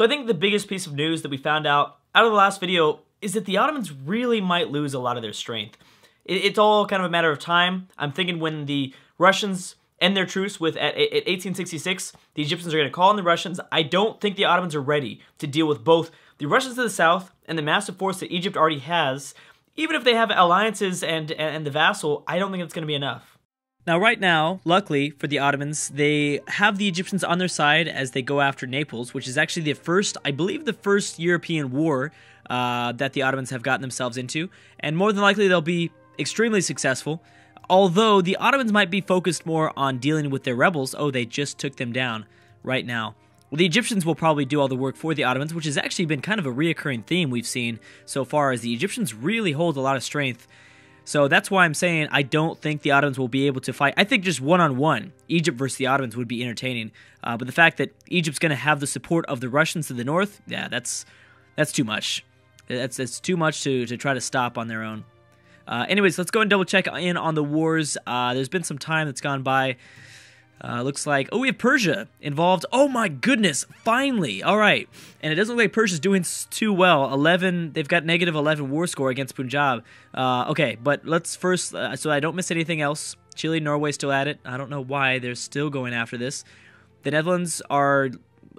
So I think the biggest piece of news that we found out of the last video is that the Ottomans really might lose a lot of their strength. It's all kind of a matter of time. I'm thinking when the Russians end their truce at 1866, the Egyptians are going to call on the Russians. I don't think the Ottomans are ready to deal with both the Russians to the south and the massive force that Egypt already has. Even if they have alliances and the vassal, I don't think it's going to be enough. Now, right now, luckily for the Ottomans, they have the Egyptians on their side as they go after Naples, which is actually the first, I believe, the first European war that the Ottomans have gotten themselves into. And more than likely, they'll be extremely successful, although the Ottomans might be focused more on dealing with their rebels. Oh, they just took them down right now. Well, the Egyptians will probably do all the work for the Ottomans, which has actually been kind of a reoccurring theme we've seen so far, as the Egyptians really hold a lot of strength. So that's why I'm saying I don't think the Ottomans will be able to fight. I think just one-on-one, Egypt versus the Ottomans would be entertaining. But the fact that Egypt's going to have the support of the Russians to the north, yeah, that's too much. That's too much to try to stop on their own. Anyways, let's go and double-check in on the wars. There's been some time that's gone by. Looks like, oh, we have Persia involved. Oh my goodness, finally. All right. And it doesn't look like Persia's doing too well. They've got -11 war score against Punjab. Okay, but let's first, so I don't miss anything else. Chile, Norway still at it. I don't know why they're still going after this. The Netherlands are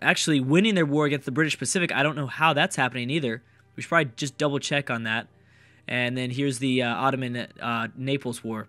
actually winning their war against the British Pacific. I don't know how that's happening either. We should probably just double-check on that. And then here's the Ottoman Naples War.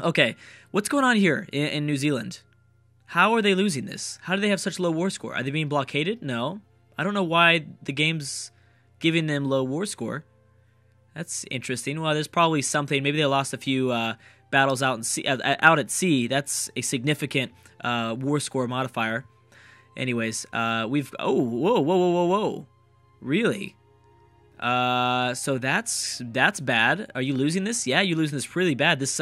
Okay, what's going on here in New Zealand? How are they losing this? How do they have such low war score? Are they being blockaded? No. I don't know why the game's giving them low war score. That's interesting. Well, there's probably something. Maybe they lost a few battles out at sea. That's a significant war score modifier. Anyways, we've... Oh, whoa, whoa, whoa, whoa, whoa. Really? So that's bad. Are you losing this? Yeah, you're losing this really bad. This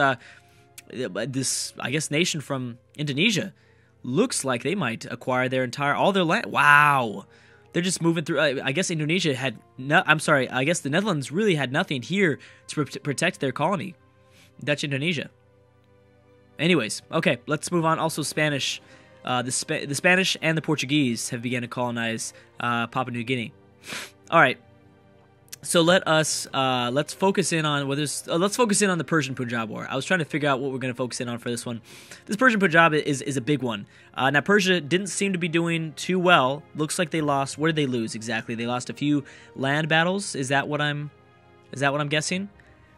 I guess nation from Indonesia looks like they might acquire all their land. Wow, they're just moving through. I guess Indonesia had no. I'm sorry. I guess the Netherlands really had nothing here to protect their colony, Dutch Indonesia. Anyways, okay, let's move on. Also, Spanish, the Spanish and the Portuguese have begun to colonize Papua New Guinea. All right. So let's focus in on let's focus in on the Persian-Punjab War. I was trying to figure out what we're going to focus in on for this one. This Persian-Punjab is a big one. Now, Persia didn't seem to be doing too well. Looks like they lost. Where did they lose exactly? They lost a few land battles. Is that what I'm guessing?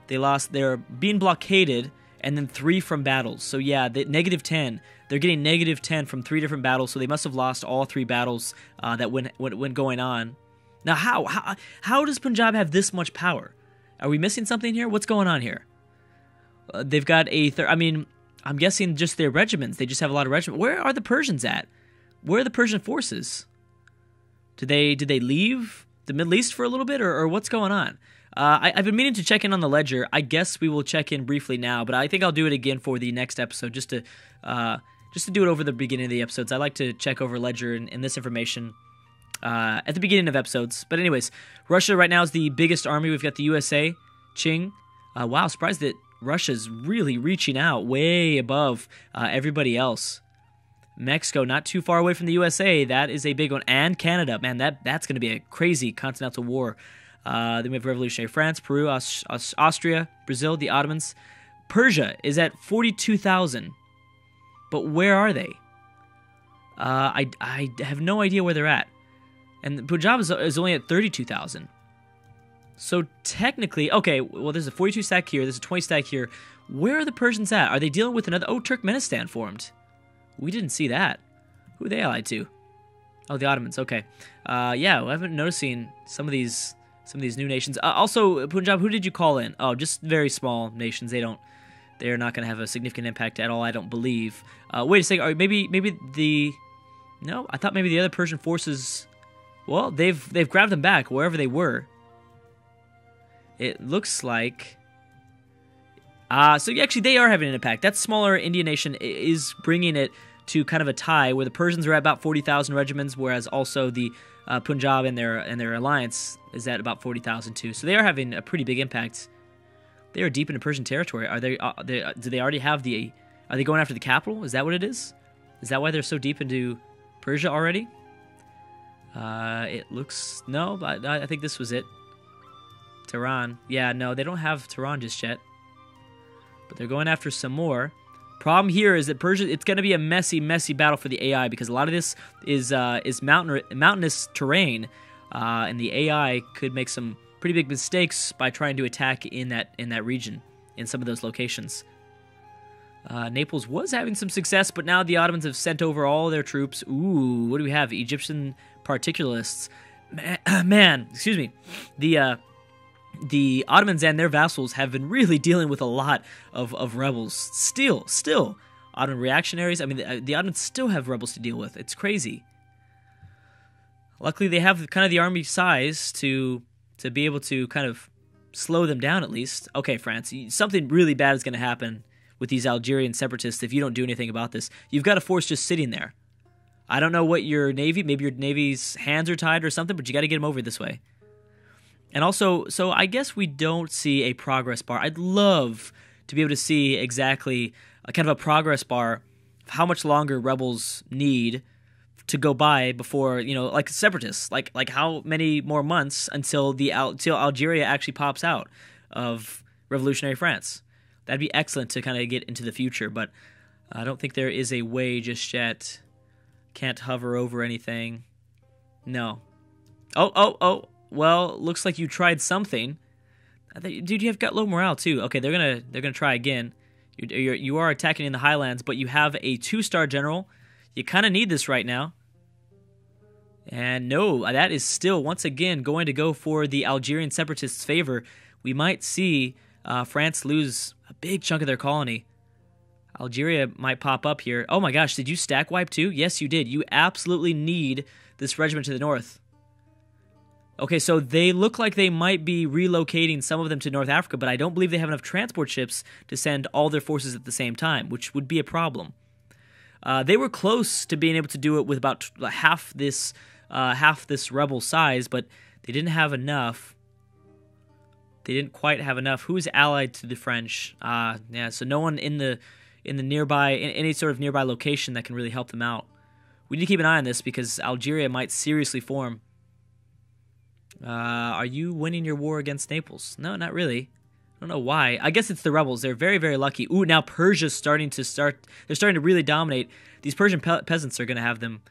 They lost. They're being blockaded, and then 3 from battles. So yeah, -10. They're getting -10 from 3 different battles. So they must have lost all 3 battles that went going on. Now, how does Punjab have this much power? Are we missing something here? What's going on here? They've got I mean, I'm guessing just their regiments. They just have a lot of regiments. Where are the Persians at? Where are the Persian forces? Did they leave the Middle East for a little bit, or what's going on? I've been meaning to check in on the ledger. I guess we will check in briefly now, but I think I'll do it again for the next episode just to do it over the beginning of the episodes. I like to check over ledger and this information at the beginning of episodes. But anyways, Russia right now is the biggest army. We've got the USA, Qing. Wow, surprised that Russia's really reaching out way above everybody else. Mexico, not too far away from the USA. That is a big one. And Canada. Man, that's going to be a crazy continental war. Then we have Revolutionary France, Peru, Austria, Brazil, the Ottomans. Persia is at 42,000. But where are they? I have no idea where they're at. And Punjab is only at 32,000. So technically, okay, well, there's a 42 stack here. There's a 20 stack here. Where are the Persians at? Are they dealing with another? Oh, Turkmenistan formed. We didn't see that. Who are they allied to? Oh, the Ottomans. Okay. Yeah, well, I've been noticing some of these new nations. Also, Punjab, who did you call in? Oh, just very small nations. They're not going to have a significant impact at all, I don't believe. Wait a second. All right, no, I thought maybe the other Persian forces. Well, they've grabbed them back wherever they were. It looks like... so actually, they are having an impact. That smaller Indian nation is bringing it to kind of a tie, where the Persians are at about 40,000 regiments, whereas also the Punjab and their alliance is at about 40,000 too. So they are having a pretty big impact. They are deep into Persian territory. Do they already have the... Are they going after the capital? Is that what it is? Is that why they're so deep into Persia already? It looks... No, I think this was it. Tehran. Yeah, no, they don't have Tehran just yet. But they're going after some more. Problem here is that Persia... It's going to be a messy, messy battle for the AI, because a lot of this is mountainous terrain. And the AI could make some pretty big mistakes by trying to attack in that region, in some of those locations. Naples was having some success, but now the Ottomans have sent over all their troops. Ooh, what do we have? Egyptian particularists. Man, excuse me. The Ottomans and their vassals have been really dealing with a lot of rebels. Still. Ottoman reactionaries. I mean, the Ottomans still have rebels to deal with. It's crazy. Luckily, they have kind of the army size to be able to kind of slow them down, at least. Okay, France, something really bad is going to happen with these Algerian separatists if you don't do anything about this. You've got a force just sitting there. I don't know what your navy, maybe your navy's hands are tied or something, but you got to get them over this way. And also, so I guess we don't see a progress bar. I'd love to be able to see exactly a kind of a progress bar of how much longer rebels need to go by before, you know, like separatists, like how many more months until Algeria actually pops out of Revolutionary France. That'd be excellent to kind of get into the future, but I don't think there is a way just yet. Can't hover over anything. No. Oh. Well, looks like you tried something. Dude, you have got low morale too. Okay, they're gonna try again. You are attacking in the highlands, but you have a 2-star general. You kind of need this right now. And no, that is still, once again, going to go for the Algerian separatists' favor. We might see France lose a big chunk of their colony. Algeria might pop up here. Oh my gosh, did you stack wipe too? Yes, you did. You absolutely need this regiment to the north. Okay, so they look like they might be relocating some of them to North Africa, but I don't believe they have enough transport ships to send all their forces at the same time, which would be a problem. They were close to being able to do it with about half this rebel size, but they didn't have enough. They didn't quite have enough. Who's allied to the French? Yeah, so no one in the nearby, in any sort of nearby location that can really help them out. We need to keep an eye on this because Algeria might seriously form. Are you winning your war against Naples? No, not really. I don't know why. I guess it's the rebels. They're very, very lucky. Ooh, now Persia's starting. They're starting to really dominate. These Persian peasants are going to have them.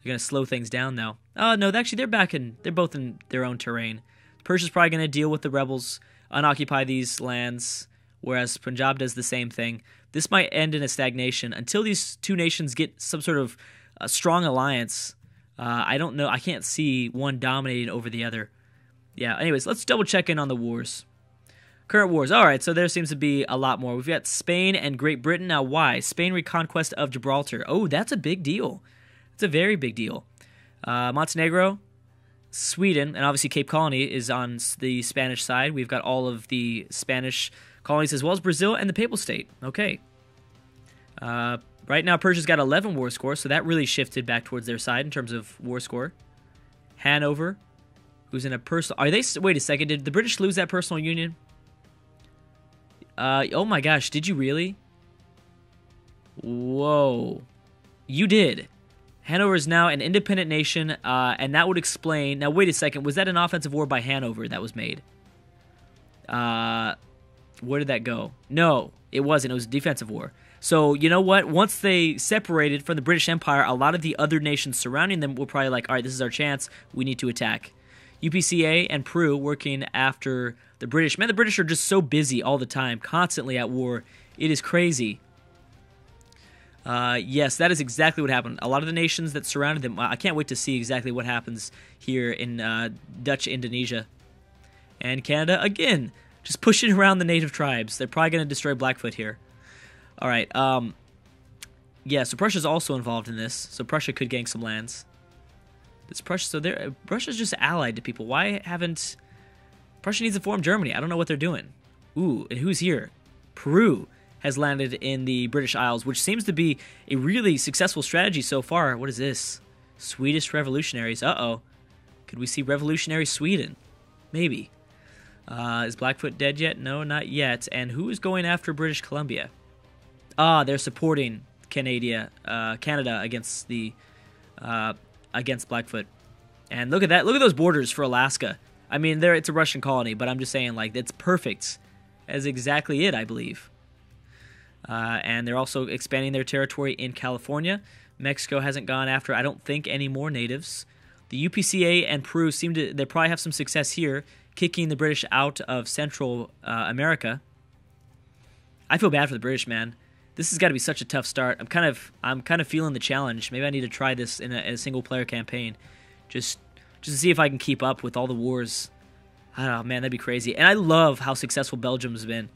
They're going to slow things down, though. Oh no, actually, they're back in. They're both in their own terrain. Persia's probably going to deal with the rebels, unoccupy these lands, whereas Punjab does the same thing. This might end in a stagnation until these two nations get some sort of strong alliance. I don't know. I can't see one dominating over the other. Yeah. Anyways, let's double check in on the wars. Current wars. All right, so there seems to be a lot more. We've got Spain and Great Britain. Now, why? Spain reconquest of Gibraltar. Oh, that's a big deal. It's a very big deal. Montenegro, Sweden, and obviously Cape Colony is on the Spanish side. We've got all of the Spanish colonies as well as Brazil and the Papal State. Okay. Right now, Persia's got 11 war score, so that really shifted back towards their side in terms of war score. Hanover, who's in a personal... Are they... Wait a second. Did the British lose that personal union? Oh my gosh, did you really? Whoa. You did. Hanover is now an independent nation, and that would explain... Now, wait a second. Was that an offensive war by Hanover that was made? Where did that go? No, it wasn't. It was a defensive war. So, you know what? Once they separated from the British Empire, a lot of the other nations surrounding them were probably like, all right, this is our chance. We need to attack. UPCA and Peru working after the British. Man, the British are just so busy all the time, constantly at war. It is crazy. Yes, that is exactly what happened. A lot of the nations that surrounded them, I can't wait to see exactly what happens here in Dutch Indonesia. And Canada, again, just pushing around the native tribes. They're probably going to destroy Blackfoot here. All right. Yeah, so Prussia's also involved in this, so Prussia could gain some lands. It's Prussia, so Russia's just allied to people. Why haven't... Prussia needs to form Germany. I don't know what they're doing. Ooh, and who's here? Peru has landed in the British Isles, which seems to be a really successful strategy so far. What is this? Swedish revolutionaries. Uh-oh. Could we see revolutionary Sweden? Maybe. Is Blackfoot dead yet? No, not yet. And who is going after British Columbia? Ah, they're supporting Canada against Blackfoot. And look at that. Look at those borders for Alaska. I mean, it's a Russian colony, but I'm just saying, like, it's perfect. That's exactly it, I believe. And they're also expanding their territory in California. Mexico hasn't gone after, I don't think, any more natives. The UPCA and Peru seem to, they probably have some success here, kicking the British out of Central America. I feel bad for the British, man. This has got to be such a tough start. I'm kind of feeling the challenge. Maybe I need to try this in a single-player campaign, just to see if I can keep up with all the wars. Oh man, that'd be crazy. And I love how successful Belgium's been.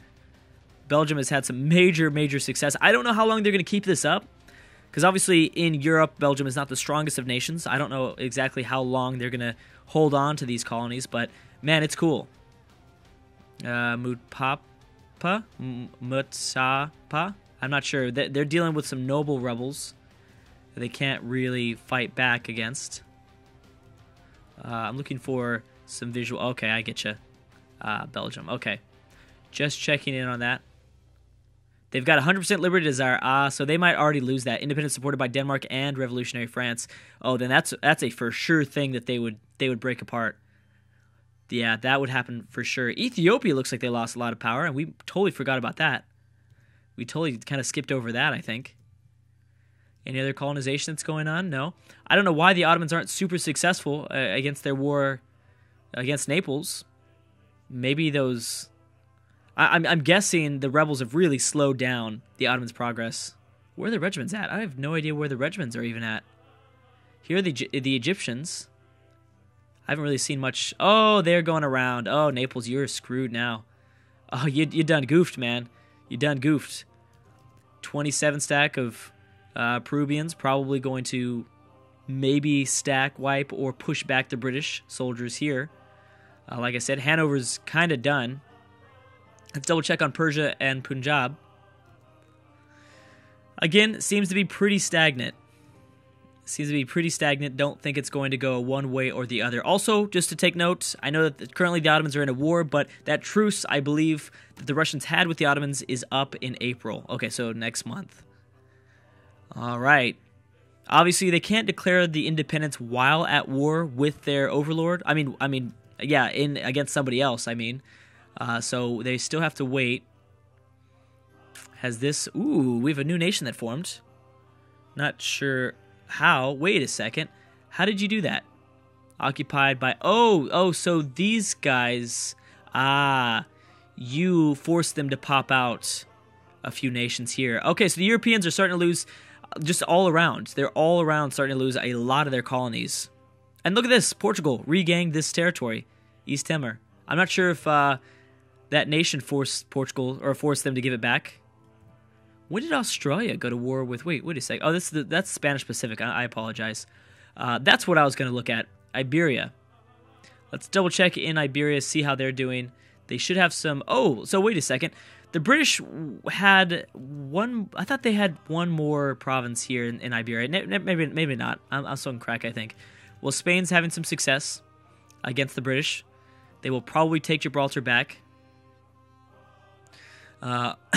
Belgium has had some major, major success. I don't know how long they're going to keep this up, because obviously in Europe, Belgium is not the strongest of nations. I don't know exactly how long they're going to hold on to these colonies, but man, it's cool. Mutpapa? Mutsapa? I'm not sure. They're dealing with some noble rebels that they can't really fight back against. I'm looking for some visual. Okay, I get you. Belgium. Okay. Just checking in on that. They've got 100% liberty desire. Ah, so they might already lose that. Independence supported by Denmark and Revolutionary France. Oh, then that's a for sure thing that they would break apart. Yeah, that would happen for sure. Ethiopia looks like they lost a lot of power, and we totally forgot about that. We totally kind of skipped over that, I think. Any other colonization that's going on? No. I don't know why the Ottomans aren't super successful against their war against Naples. Maybe those... I'm guessing the rebels have really slowed down the Ottomans' progress. Where are the regiments at? I have no idea where the regiments are even at. Here are the Egyptians. I haven't really seen much. Oh, they're going around. Oh, Naples, you're screwed now. Oh, you done goofed, man. You done goofed. 27 stack of Peruvians, probably going to maybe stack, wipe, or push back the British soldiers here. Like I said, Hanover's kind of done. Let's double check on Persia and Punjab. Again, seems to be pretty stagnant. Seems to be pretty stagnant. Don't think it's going to go one way or the other. Also, just to take note, I know that currently the Ottomans are in a war, but that truce, I believe, that the Russians had with the Ottomans is up in April. Okay, so next month. All right. Obviously, they can't declare the independence while at war with their overlord. I mean, yeah, against somebody else, I mean. So they still have to wait. Has this... Ooh, we have a new nation that formed. Not sure how. Wait a second. How did you do that? Occupied by... Oh, so these guys... Ah, you forced them to pop out a few nations here. Okay, so the Europeans are starting to lose just all around. They're all around starting to lose a lot of their colonies. And look at this. Portugal regained this territory. East Timor. I'm not sure if... that nation forced Portugal, or forced them to give it back. When did Australia go to war with... Wait a sec. Oh, that's Spanish Pacific. I apologize. That's what I was going to look at. Iberia. Let's double check in Iberia, see how they're doing. They should have some... Oh, so wait a second. The British had one... I thought they had one more province here in Iberia. Maybe not. I'm still on crack, I think. Well, Spain's having some success against the British. They will probably take Gibraltar back.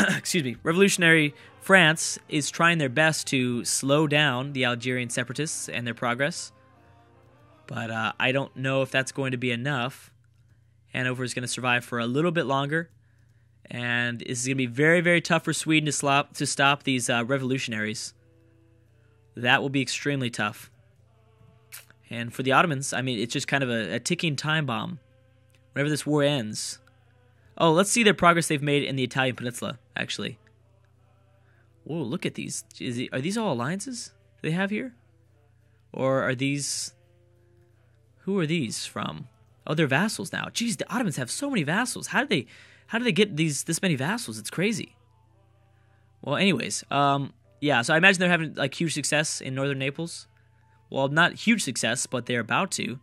Excuse me, Revolutionary France is trying their best to slow down the Algerian separatists and their progress. But I don't know if that's going to be enough. Hanover is going to survive for a little bit longer. And this is going to be very, very tough for Sweden to stop these revolutionaries. That will be extremely tough. And for the Ottomans, I mean, it's just kind of a ticking time bomb. Whenever this war ends... Oh, let's see their progress they've made in the Italian peninsula, actually. Whoa, look at these. Are these all alliances they have here? Or are these... Who are these from? Oh, they're vassals now. Jeez, the Ottomans have so many vassals. How do they get this many vassals? It's crazy. Well, anyways, yeah, so I imagine they're having like huge success in northern Naples. Well, not huge success, but they're about to.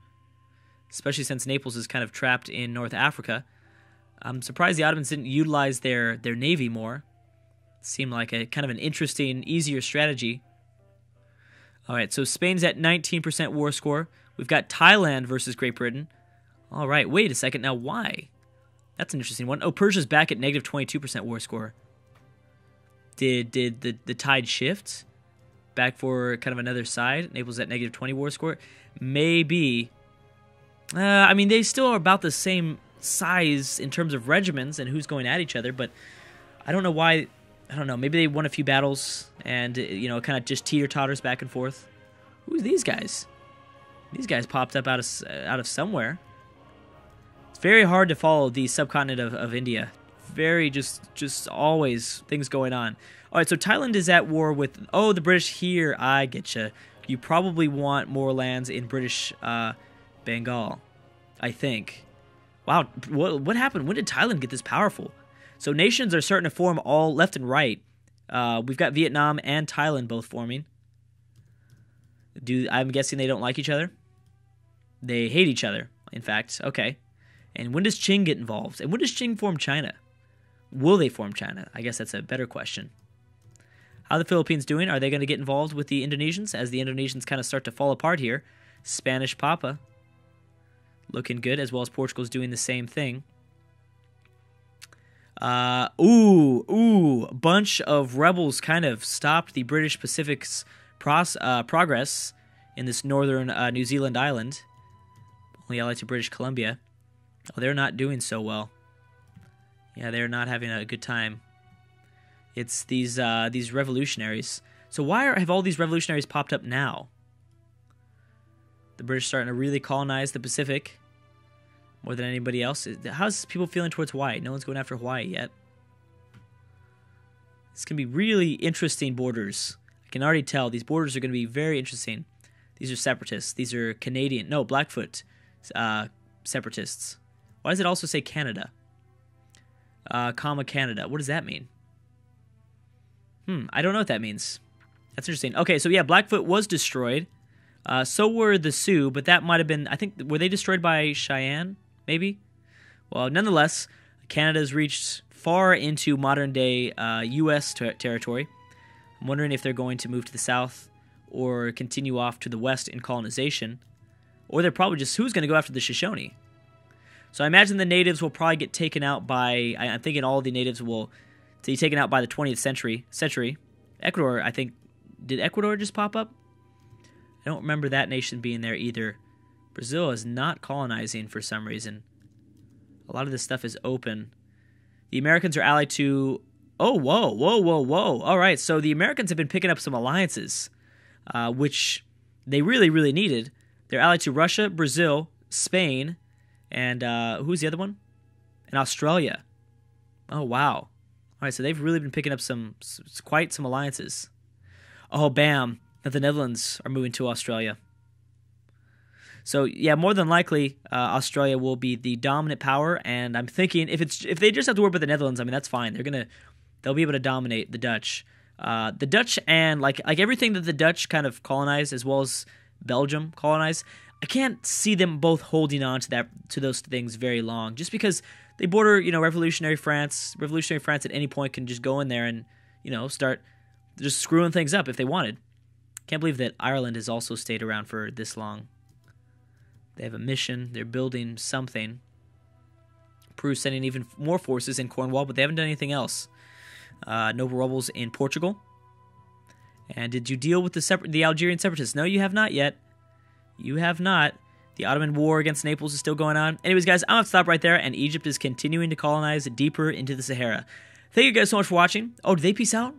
Especially since Naples is kind of trapped in North Africa. I'm surprised the Ottomans didn't utilize their navy more. Seemed like a kind of an interesting, easier strategy. All right, so Spain's at 19% war score. We've got Thailand versus Great Britain. All right, wait a second. Now, why? That's an interesting one. Oh, Persia's back at negative 22% war score. Did the tide shift? Back for kind of another side. Naples at negative 20 war score. Maybe. I mean, they still are about the same size in terms of regiments and who's going at each other, but I don't know why. I don't know. Maybe they won a few battles and, you know, kind of just teeter-totters back and forth. Who's these guys? These guys popped up out of somewhere. It's very hard to follow the subcontinent of India. Very just always things going on. All right, so Thailand is at war with, oh, the British here. I getcha. You probably want more lands in British Bengal, I think. Wow, what happened? When did Thailand get this powerful? So nations are starting to form all left and right. We've got Vietnam and Thailand both forming. I'm guessing they don't like each other? They hate each other, in fact. Okay. And when does Qing get involved? And when does Qing form China? Will they form China? I guess that's a better question. How are the Philippines doing? Are they going to get involved with the Indonesians? As the Indonesians kind of start to fall apart here. Spanish Papa looking good, as well as Portugal's doing the same thing. A bunch of rebels kind of stopped the British Pacific's progress in this northern New Zealand island, only allied to British Columbia. Oh, they're not doing so well. Yeah, they're not having a good time. It's these revolutionaries. So have all these revolutionaries popped up now? The British are starting to really colonize the Pacific more than anybody else. How's people feeling towards Hawaii? No one's going after Hawaii yet. It's going to be really interesting borders. I can already tell these borders are going to be very interesting. These are separatists. These are Canadian. No, Blackfoot separatists. Why does it also say Canada? Canada. What does that mean? I don't know what that means. That's interesting. Okay, so yeah, Blackfoot was destroyed. So were the Sioux, but that might have been, I think, were they destroyed by Cheyenne, maybe? Well, nonetheless, Canada's reached far into modern-day U.S. territory. I'm wondering if they're going to move to the south or continue off to the west in colonization. Or they're probably just, who's going to go after the Shoshone? So I imagine the natives will probably get taken out by, I'm thinking all the natives will be taken out by the 20th century. Ecuador, I think, did Ecuador just pop up? I don't remember that nation being there either. Brazil is not colonizing for some reason. A lot of this stuff is open. The Americans are allied to... Oh, whoa, whoa, whoa, whoa. All right, so the Americans have been picking up some alliances, which they really, really needed. They're allied to Russia, Brazil, Spain, and who's the other one? And Australia. Oh, wow. All right, so they've really been picking up quite some alliances. Oh, bam. That the Netherlands are moving to Australia. So yeah, more than likely, Australia will be the dominant power. And I'm thinking if they just have to worry about the Netherlands, I mean that's fine. They'll be able to dominate the Dutch. The Dutch and like everything that the Dutch kind of colonized, as well as Belgium colonized. I can't see them both holding on to those things very long, just because they border, you know, Revolutionary France. Revolutionary France at any point can just go in there and, you know, start just screwing things up if they wanted. Can't believe that Ireland has also stayed around for this long. They have a mission. They're building something. Peru's sending even more forces in Cornwall, but they haven't done anything else. Noble rebels in Portugal. And did you deal with the Algerian separatists? No, you have not yet. You have not. The Ottoman war against Naples is still going on. Anyways, guys, I'm going to stop right there, and Egypt is continuing to colonize deeper into the Sahara. Thank you guys so much for watching. Oh, did they peace out?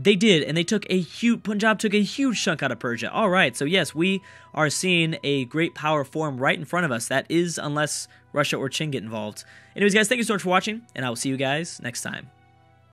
They did, and they took a huge... Punjab took a huge chunk out of Persia. All right, so yes, we are seeing a great power form right in front of us. That is, unless Russia or Qing get involved. Anyways, guys, thank you so much for watching, and I will see you guys next time.